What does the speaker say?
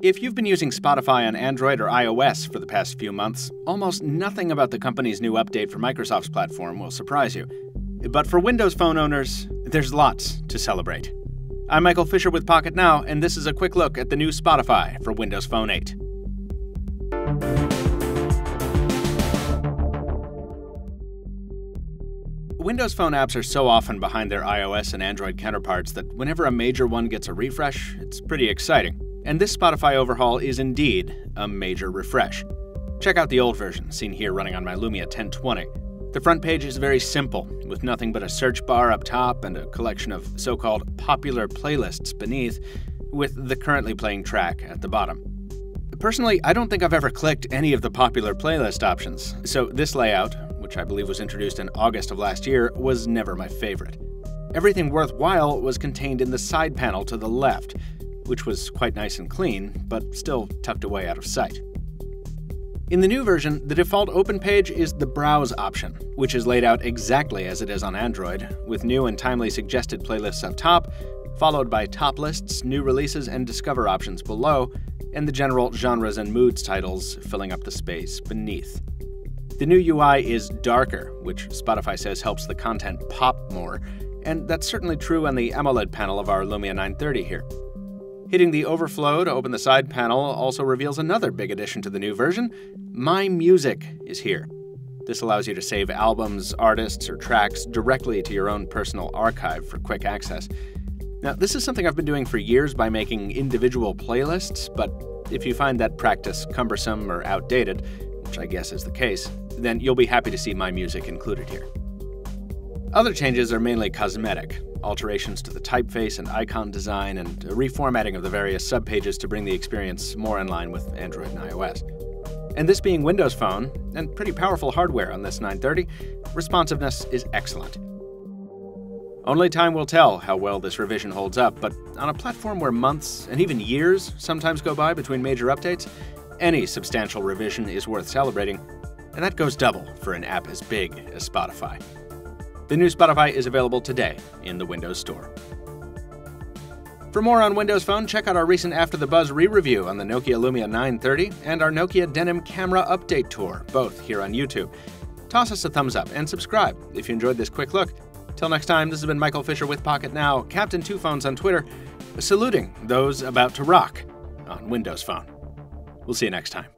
If you've been using Spotify on Android or iOS for the past few months, almost nothing about the company's new update for Microsoft's platform will surprise you. But for Windows Phone owners, there's lots to celebrate. I'm Michael Fisher with Pocketnow, and this is a quick look at the new Spotify for Windows Phone 8. Windows Phone apps are so often behind their iOS and Android counterparts that whenever a major one gets a refresh, it's pretty exciting. And this Spotify overhaul is indeed a major refresh. Check out the old version, seen here running on my Lumia 1020. The front page is very simple, with nothing but a search bar up top and a collection of so-called popular playlists beneath, with the currently playing track at the bottom. Personally, I don't think I've ever clicked any of the popular playlist options, so this layout, which I believe was introduced in August of last year, was never my favorite. Everything worthwhile was contained in the side panel to the left, which was quite nice and clean, but still tucked away out of sight. In the new version, the default open page is the Browse option, which is laid out exactly as it is on Android, with new and timely suggested playlists up top, followed by top lists, new releases, and discover options below, and the general genres and moods titles filling up the space beneath. The new UI is darker, which Spotify says helps the content pop more, and that's certainly true on the AMOLED panel of our Lumia 930 here. Hitting the overflow to open the side panel also reveals another big addition to the new version. My Music is here. This allows you to save albums, artists, or tracks directly to your own personal archive for quick access. Now, this is something I've been doing for years by making individual playlists, but if you find that practice cumbersome or outdated, which I guess is the case, then you'll be happy to see My Music included here. Other changes are mainly cosmetic. Alterations to the typeface and icon design, and reformatting of the various subpages to bring the experience more in line with Android and iOS. And this being Windows Phone, and pretty powerful hardware on this 930, responsiveness is excellent. Only time will tell how well this revision holds up, but on a platform where months and even years sometimes go by between major updates, any substantial revision is worth celebrating, and that goes double for an app as big as Spotify. The new Spotify is available today in the Windows Store. For more on Windows Phone, check out our recent After the Buzz re-review on the Nokia Lumia 930 and our Nokia Denim Camera Update Tour, both here on YouTube. Toss us a thumbs up and subscribe if you enjoyed this quick look. Till next time, this has been Michael Fisher with Pocketnow, Captain Two Phones on Twitter, saluting those about to rock on Windows Phone. We'll see you next time.